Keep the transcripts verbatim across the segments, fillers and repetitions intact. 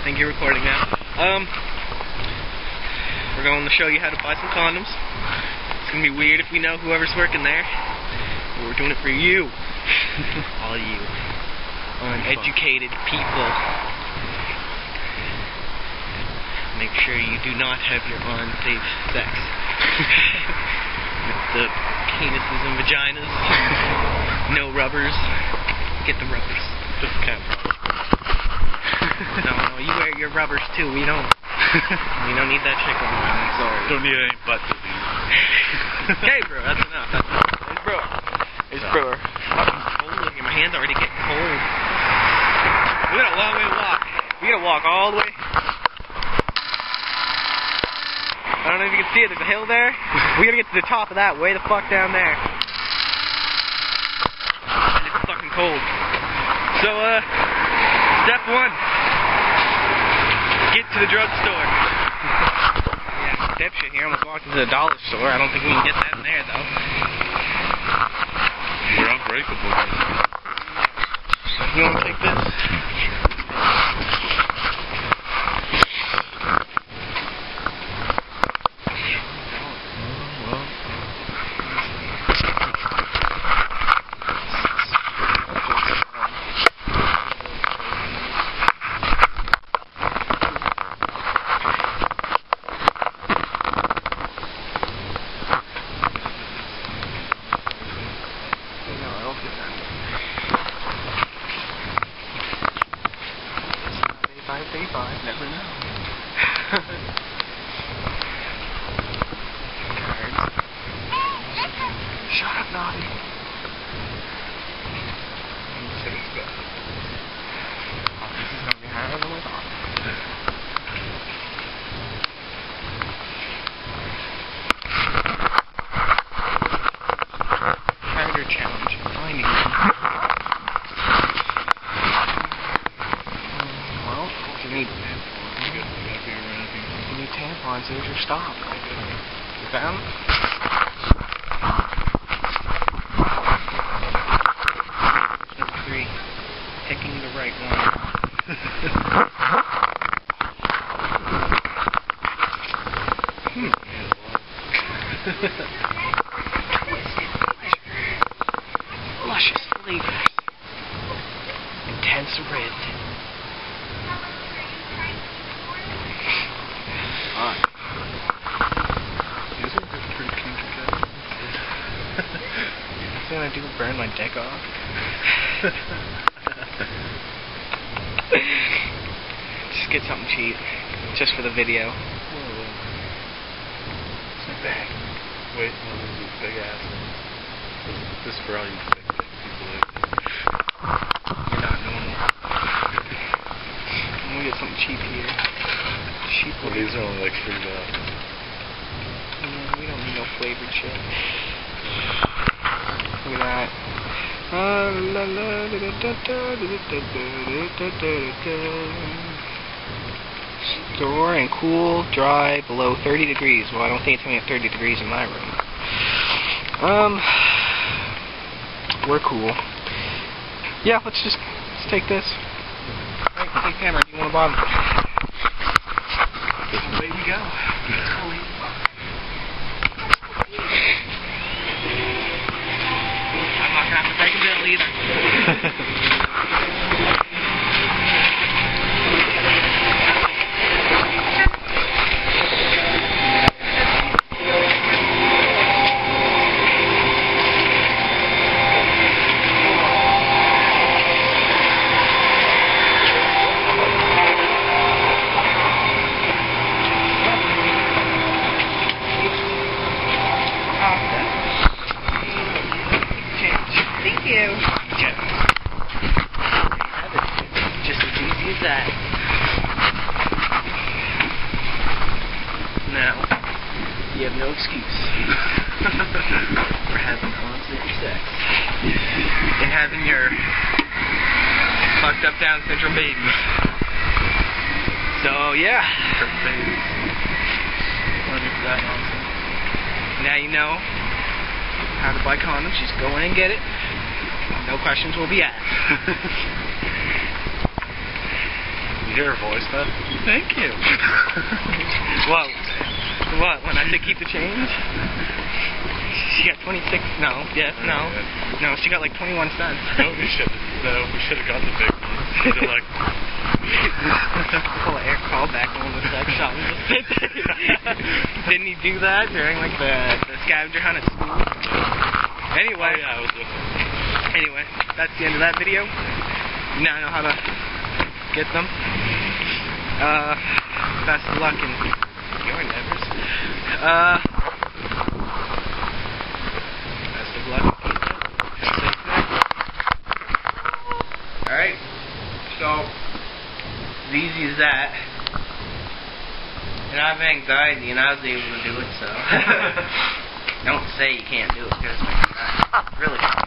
I think you're recording now. Um, we're going to show you how to buy some condoms. It's going to be weird if we know whoever's working there. But we're doing it for you. All you uneducated people. Make sure you do not have your unsafe sex. With the penises and vaginas. No rubbers. Get the rubbers. Just kind of rubbers. No, no, you wear your rubbers too. We don't. We don't need that shit going on. I'm sorry. Don't need any butt to be. Hey, bro, that's enough. That's enough. It's bro. It's no. Brewer. Fucking cold in here. My hands already getting cold. We got a long way to walk. We gotta walk all the way. I don't know if you can see it. There's a hill there. We gotta get to the top of that. Way the fuck down there. And it's fucking cold. So, uh, step one. Get to the drugstore. Yeah, dipshit here. I almost walked into the dollar store. I don't think we can get that in there, though. We're unbreakable. You want to take this? five thirty-five, never know. Cards. Shut up, Naughty. This is going to be higher than we thought. Harder challenge, finding them. You need tampons, here's your stock. You found them? Step three. Picking the right one. Hmm. Luscious flavors. Intense red. I do burn my dick off. Just get something cheap, just for the video. It's not bad. Wait, no, there's a big ass. This is for all you big people. You're not normal. I'm gonna get something cheap here. Cheap. Well, these are only like three dollars. Yeah, we don't need no flavored shit. Look at that. Store and cool, dry, below thirty degrees. Well, I don't think it's going to be at thirty degrees in my room. Um, we're cool. Yeah, let's just let's take this. All right, take camera. Do you want a bottle? Away we go. Let's go eat. Either. You have no excuse for having constant sex and having your fucked up Down syndrome babies. So yeah. Babies. Now you know how to buy condoms. Just go in and get it. No questions will be asked. your voice, but thank you. What? What? When I said keep the change? She got twenty-six. No. Yes. No. No. She got like twenty-one cents. No, we should. No, we should have got the big one. Should have like pull an air call back on the sex shop and just sit there. Didn't he do that during like the, the scavenger hunt at school? Anyway. Oh, yeah, I was listening. Anyway, that's the end of that video. Now I know how to get them. Uh, best of luck in your endeavors. Uh, best of luck. Alright, so as easy as that. And I have anxiety and I was able to do it, so don't say you can't do it, because it's really easy.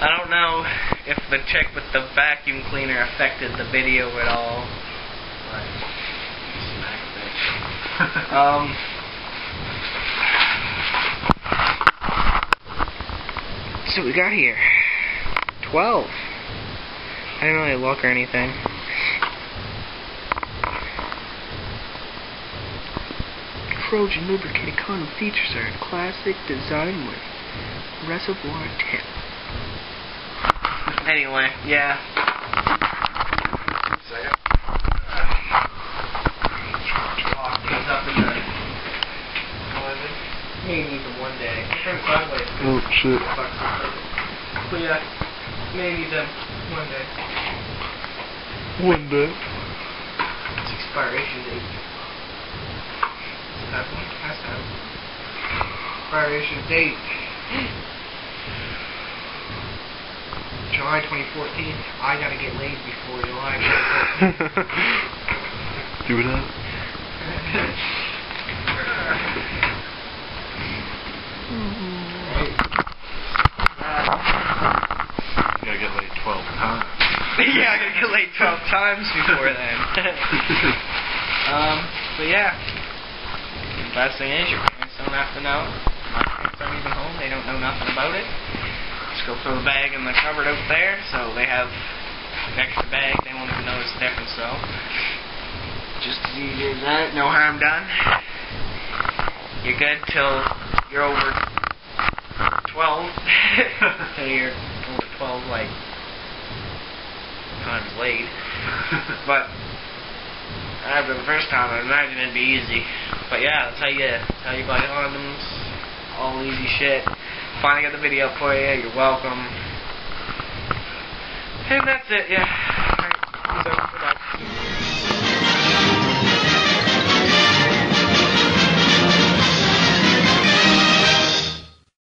I don't know if the check with the vacuum cleaner affected the video at all. um, so we got here. Twelve. I didn't really look or anything. Trojan lubricated condom features are in classic design with reservoir tip. Anyway, yeah. Second. Lock these up in the closet. Maybe need them one day. Turn sideways. Oh shit. But yeah, maybe them one day. One day. It's expiration date. That one has to have expiration date. July twenty fourteen, I gotta get laid before July twenty fourteen. Do that. Right. You gotta get laid twelve times. Yeah, I gotta get laid twelve times before then. um, but yeah. The best thing is your parents don't have to know. My parents aren't even home, they don't know nothing about it. Go throw the bag in the cupboard over there, so they have an extra bag, they won't even know it's different, so just as easy as that, no harm done. You're good till you're over twelve. So you're over twelve, like, times late. But after the first time, I imagine it'd be easy. But yeah, that's how you, that's how you buy condoms, all easy shit. Finally got the video for you, you're welcome. And that's it, yeah. Alright, so